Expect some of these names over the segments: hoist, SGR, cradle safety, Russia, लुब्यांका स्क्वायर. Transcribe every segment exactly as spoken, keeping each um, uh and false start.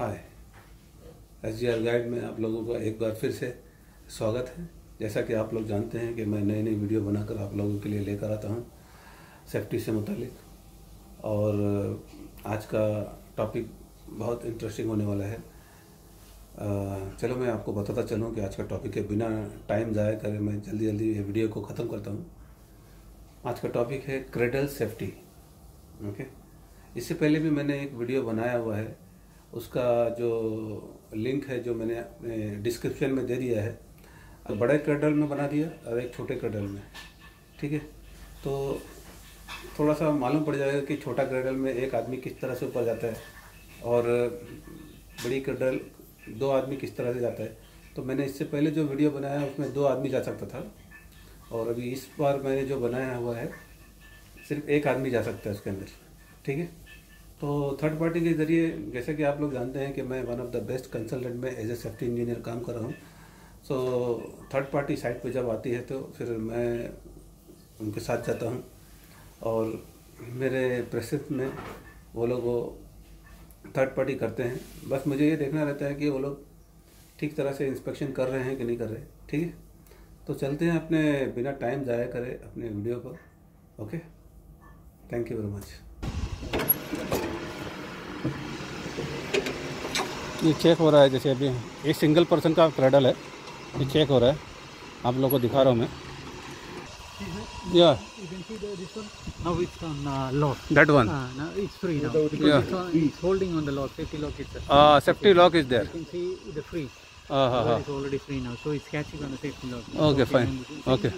हाय SGR guide में आप लोगों का एक बार फिर से स्वागत है। जैसा कि आप लोग जानते हैं कि मैं नई नई वीडियो बनाकर आप लोगों के लिए लेकर आता हूं सेफ्टी से मुतालिक, और आज का टॉपिक बहुत इंटरेस्टिंग होने वाला है। चलो मैं आपको बताता चलूं कि आज का टॉपिक के बिना टाइम ज़ाया करें मैं जल्दी जल्दी ये वीडियो को ख़त्म करता हूँ। आज का टॉपिक है क्रेडल सेफ्टी। ओके, इससे पहले भी मैंने एक वीडियो बनाया हुआ है, उसका जो लिंक है जो मैंने डिस्क्रिप्शन में दे दिया है। बड़े क्रेडल में बना दिया और एक छोटे क्रेडल में, ठीक है। तो थोड़ा सा मालूम पड़ जाएगा कि छोटा क्रेडल में एक आदमी किस तरह से ऊपर जाता है और बड़ी क्रेडल दो आदमी किस तरह से जाता है। तो मैंने इससे पहले जो वीडियो बनाया उसमें दो आदमी जा सकता था, और अभी इस बार मैंने जो बनाया हुआ है सिर्फ एक आदमी जा सकता है उसके अंदर, ठीक है। तो थर्ड पार्टी के ज़रिए, जैसे कि आप लोग जानते हैं कि मैं one of the best consultant में एज ए सेफ्टी इंजीनियर काम कर रहा हूँ। सो थर्ड पार्टी साइट पे जब आती है तो फिर मैं उनके साथ जाता हूँ, और मेरे प्रेसेस में वो लोग वो थर्ड पार्टी करते हैं। बस मुझे ये देखना रहता है कि वो लोग ठीक तरह से इंस्पेक्शन कर रहे हैं कि नहीं कर रहे, ठीक है। तो चलते हैं अपने बिना टाइम ज़ाया करें अपने वीडियो पर। Okay, thank you very much. ये चेक हो रहा है, जैसे अभी एक सिंगल पर्सन का क्रेडल है, ये चेक हो रहा है, आप लोगों को दिखा रहा हूँ मैं। Yeah. You can see the, this one. Now it's on uh, lock. That one. Uh, now it's free now. Because yeah. it's, on, it's holding on the lock. Safety lock is there. Ah, uh, safety lock is there. You can see the free. Ah, ah, ah. It's already free now, so it's catching on the safety lock. Okay, so fine. Okay.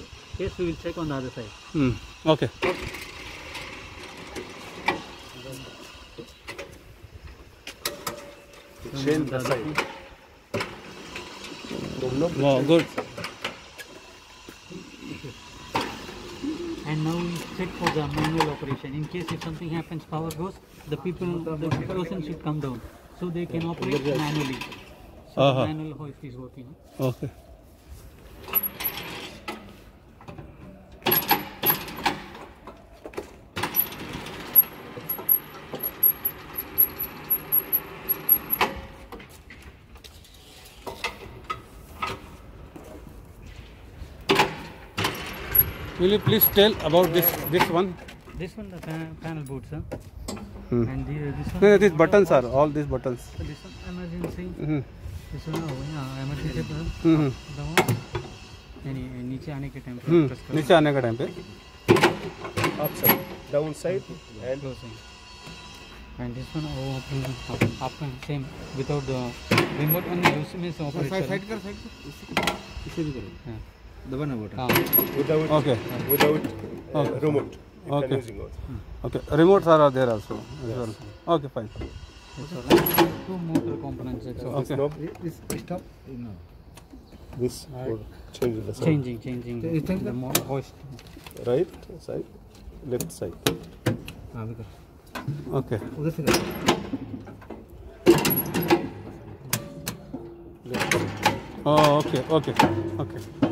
Yes, we will check on the other side. Hmm. Okay. Chain the side. Wow, good. And now we check for the manual operation. In case if something happens, power goes, the people, the person should come down, so they can operate manually. So uh-huh. manual hoist is working. Okay. Will you please tell about this this one? This one the pan panel board, sir. Hmm. And the, this one. No, these buttons are all these buttons. So this one emergency. Hmm. This one, yeah, emergency button. Hmm. The one. नहीं नहीं नीचे आने के time पे. Hmm. नीचे आने के time पे. Up side, down side, and low side. And this one oh open open same without the remote and use means operation. Side side कर side कर. इसे भी करो. हाँ. दबाना button without okay without remote okay okay remote सारा there also okay fine to motor components okay this stop no this change the side changing changing the motor host right side left side हां देखो okay उधर से left okay okay okay